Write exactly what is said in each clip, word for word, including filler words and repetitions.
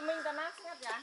cho mình ta nát hết dạ.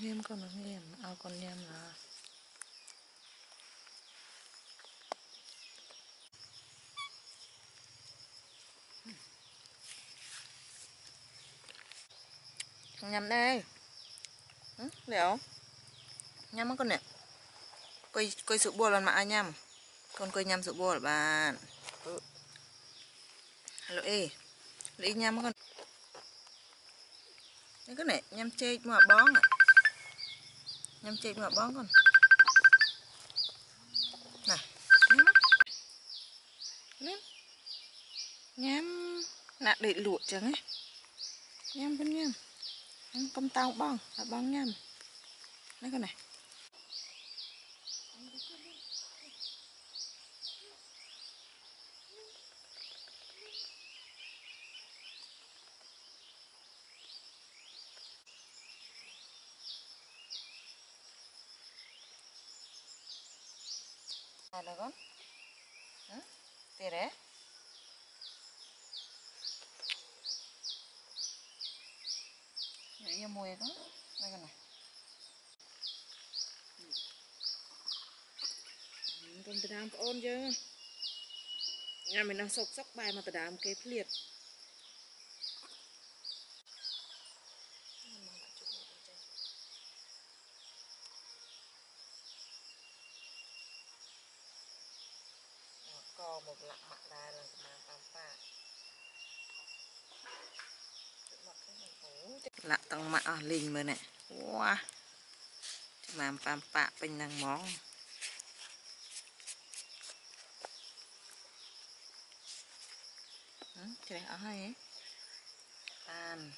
Nghiêm con nó nghiêm, ao con nghiêm là nhầm đây, ừ, liệu nhầm mất con nè, coi coi sự bùa lần mà ai nhầm, con coi nhầm sự bùa là bạn, ừ. Hello e, lấy nhầm mất con, cái này nhầm chơi mà bón à. Nhâm chị mà bón con nè, nhâm nhâm nạt để luộc chẳng ấy, nhâm con nhâm con tao bón là bón nhâm đấy con này. Là con, ừ, tè đấy, để mùi con, đây con này, con từ đám ôn chứ, nhà mình đang sọc sóc bài mà từ đám cái liệt. co một lạng bạc đá là mà tam pha lạng tăng mạ lình mà này wow mà tam pha bên nàng món ừ, trời ơi tan